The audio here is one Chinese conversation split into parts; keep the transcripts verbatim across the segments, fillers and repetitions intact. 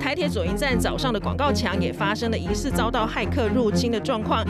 台铁左营站早上的广告墙也发生了疑似遭到骇客入侵的状况，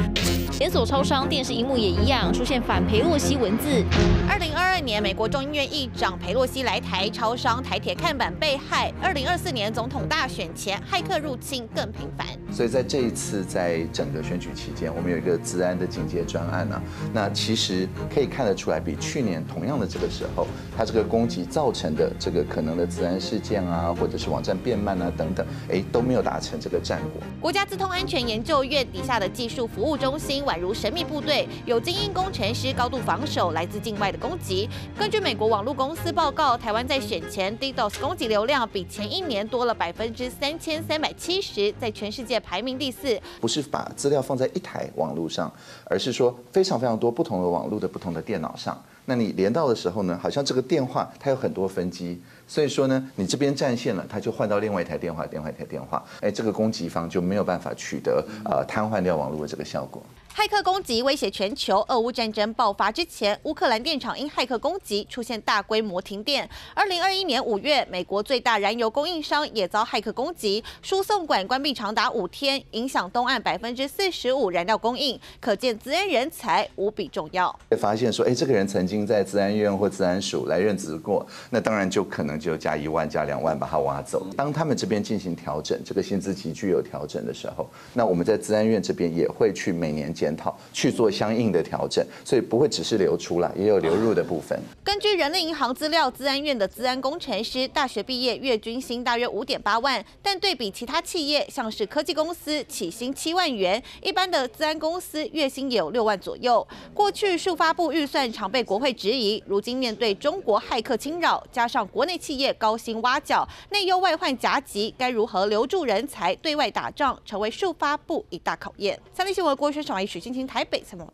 连锁超商电视荧幕也一样出现反裴洛西文字。二零二二年，美国众议院议长裴洛西来台，超商台铁看板被害。二零二四年总统大选前，骇客入侵更频繁。所以在这一次，在整个选举期间，我们有一个治安的警戒专案啊，那其实可以看得出来，比去年同样的这个时候，它这个攻击造成的这个可能的治安事件啊，或者是网站变慢啊等等，哎，都没有达成这个战果。国家资通安全研究院底下的技术服务中心宛如神秘部队，有精英工程师高度防守来自境外的攻击。根据美国网络公司报告，台湾在选前 DDoS 攻击流量比前一年多了百分之三千三百七十，在全世界排名第四。不是把资料放在一台网络上，而是说非常非常多不同的网络的不同的电脑上。那你连到的时候呢，好像这个电话它有很多分机，所以说呢，你这边占线了，它就换到另外一台电话，另外一台电话，哎，这个攻击方就没有办法取得呃瘫痪掉网络的这个效果。骇客攻击威胁全球。俄乌战争爆发之前，乌克兰电厂因骇客攻击出现大规模停电。二零二一年五月，美国最大燃油供应商也遭骇客攻击，输送管关闭长达五天，影响东岸百分之四十五燃料供应。可见，资安人才无比重要。发现说，哎，这个人曾经在资安院或资安署来任职过，那当然就可能就加一万、加两万把他挖走。当他们这边进行调整，这个薪资级具有调整的时候，那我们在资安院这边也会去每年检。 检讨去做相应的调整，所以不会只是流出来，也有流入的部分。根据人力银行资料，资安院的资安工程师大学毕业月均薪大约五点八万，但对比其他企业，像是科技公司起薪七万元，一般的资安公司月薪也有六万左右。过去数发部预算常被国会质疑，如今面对中国骇客侵扰，加上国内企业高薪挖角，内忧外患夹击，该如何留住人才，对外打仗，成为数发部一大考验。三立新闻郭宣爽。 许昕昕台北采访。